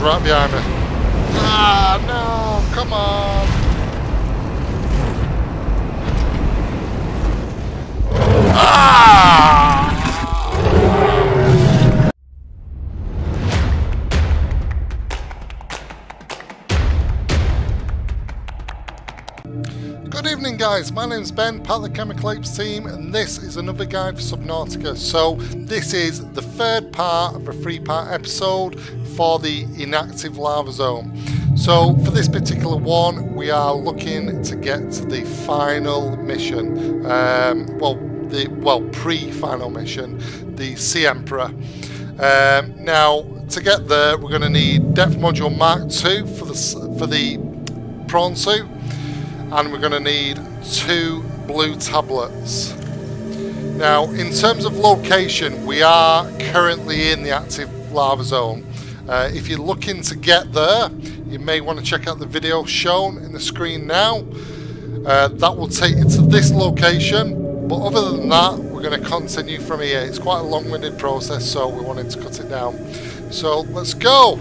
right behind me. Ah, no, come on. Ah! Good evening, guys. My name's Ben, part of the Chemical Apes team, and this is another guide for Subnautica. So this is the third part of a three-part episode for the inactive lava zone. So for this particular one, we are looking to get to the final mission, pre-final mission, the Sea Emperor. Now to get there, we're going to need Depth Module Mark II for the prawn suit, and we're going to need 2 blue tablets. Now in terms of location, we are currently in the active lava zone. If you're looking to get there, you may want to check out the video shown in the screen now. That will take you to this location, but other than that, we're going to continue from here. It's quite a long-winded process, so we wanted to cut it down. So let's go!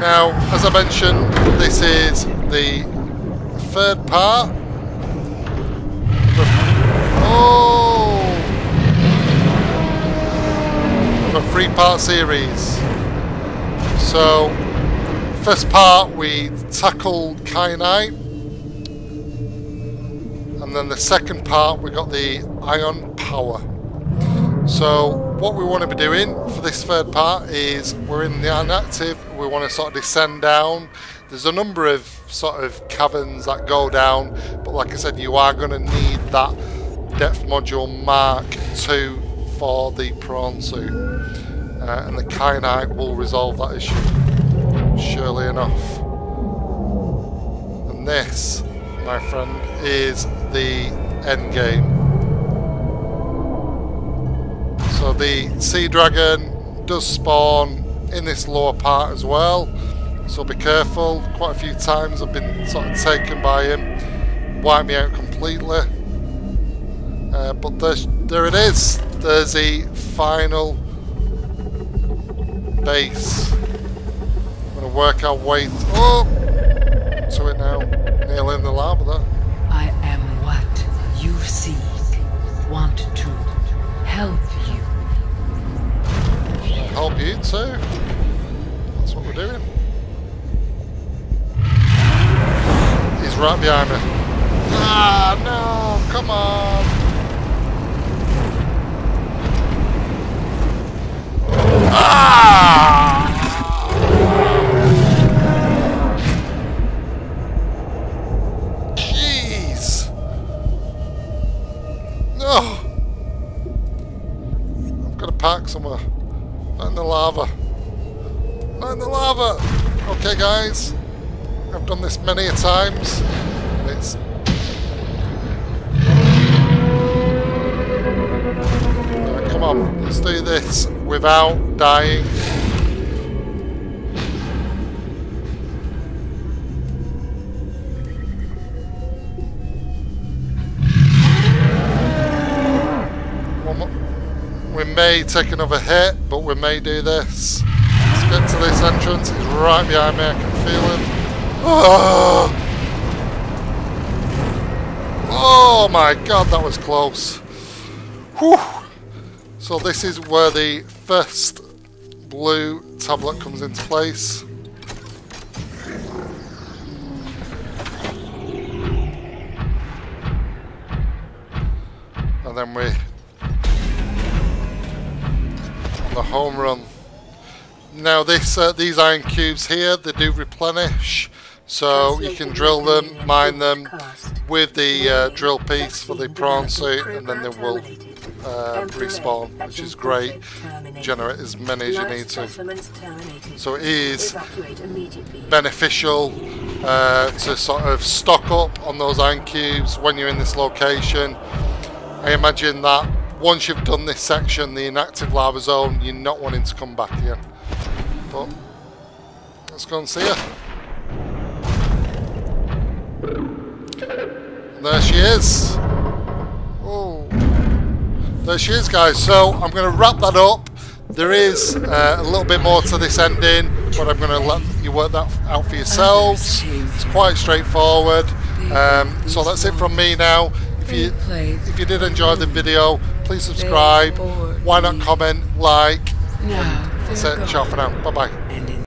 Now, as I mentioned, this is the third part. A 3-part series. So first part we tackled Kyanite, and then the second part we got the Ion Power. So what we want to be doing for this third part is we're in the inactive, we want to sort of descend down. There's a number of sort of caverns that go down, but like I said, you are going to need that Depth Module Mark II for the prawn suit, and the Kyanite will resolve that issue, surely enough. And this, my friend, is the end game. So the Sea Dragon does spawn in this lower part as well, so be careful. Quite a few times I've been sort of taken by him, wiped me out completely. But there it is, there's the final base. I'm going to work our way to it now, nail in the lava there. I am what you seek, want to help you. Help you too, that's what we're doing. He's right behind me. Ah, no, come on. Ah! Jeez! No! I've got to park somewhere. Not in the lava. Not in the lava! Okay, guys. I've done this many a times. It's... Right, come on. Let's do this without dying. We may take another hit, but we may do this. Let's get to this entrance. He's right behind me. I can feel him. Oh my god, that was close. Whew. So this is where the first blue tablet comes into place. And then we... on the home run. Now this, these iron cubes here, they do replenish. So you can drill them, mine them with the drill piece for the prawn suit, and then they will... respawn, which is great. Generate as many as you need to. So it is beneficial to sort of stock up on those iron cubes when you're in this location. I imagine that once you've done this section, the inactive lava zone, you're not wanting to come back again. But let's go and see her. And there she is. Oh. There she is, guys. So I'm going to wrap that up. There is a little bit more to this ending, but I'm going to let you work that out for yourselves. It's quite straightforward. So that's it from me now. If you did enjoy the video, please subscribe. Why not comment, like, and that's it. Ciao for now. Bye-bye.